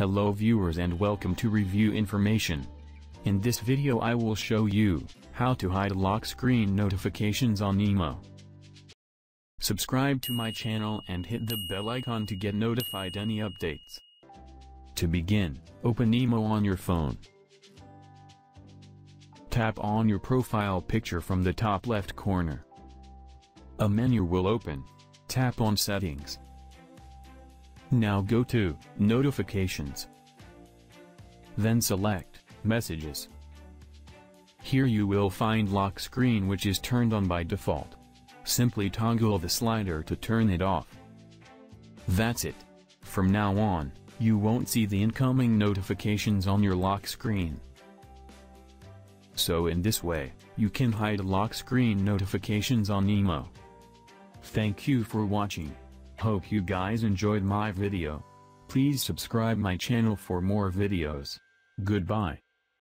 Hello viewers and welcome to Review Information. In this video I will show you how to hide lock screen notifications on Imo. Subscribe to my channel and hit the bell icon to get notified any updates. To begin, open Imo on your phone. Tap on your profile picture from the top left corner. A menu will open. Tap on Settings. Now go to Notifications. Then select Messages. Here you will find lock screen, which is turned on by default. Simply toggle the slider to turn it off. That's it. From now on, you won't see the incoming notifications on your lock screen. So in this way, you can hide lock screen notifications on Imo. Thank you for watching. Hope you guys enjoyed my video. Please subscribe my channel for more videos. Goodbye.